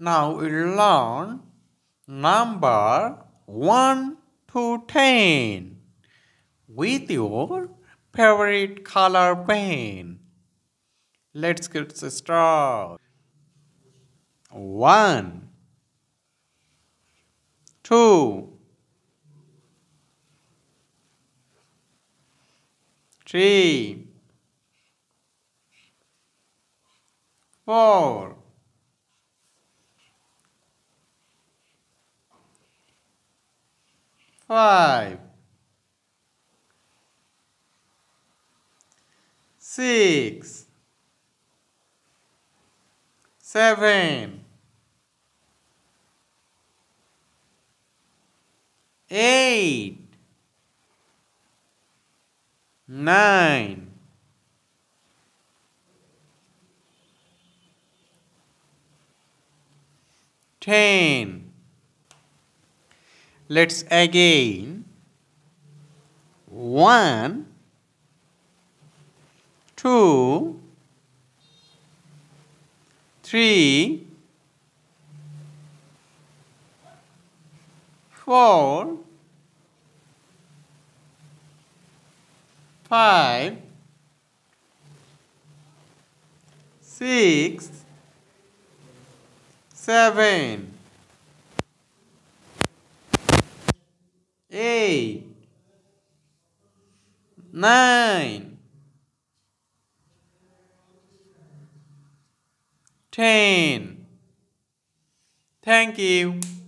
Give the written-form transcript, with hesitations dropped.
Now we learn number 1 to 10 with your favorite color pen. Let's get started. 4, 3, 4, 5, 6, 7, 8, 9, 10. Let's again. 1, 2, 3, 4, 5, 6, 7, 8, 9, 10. Thank you.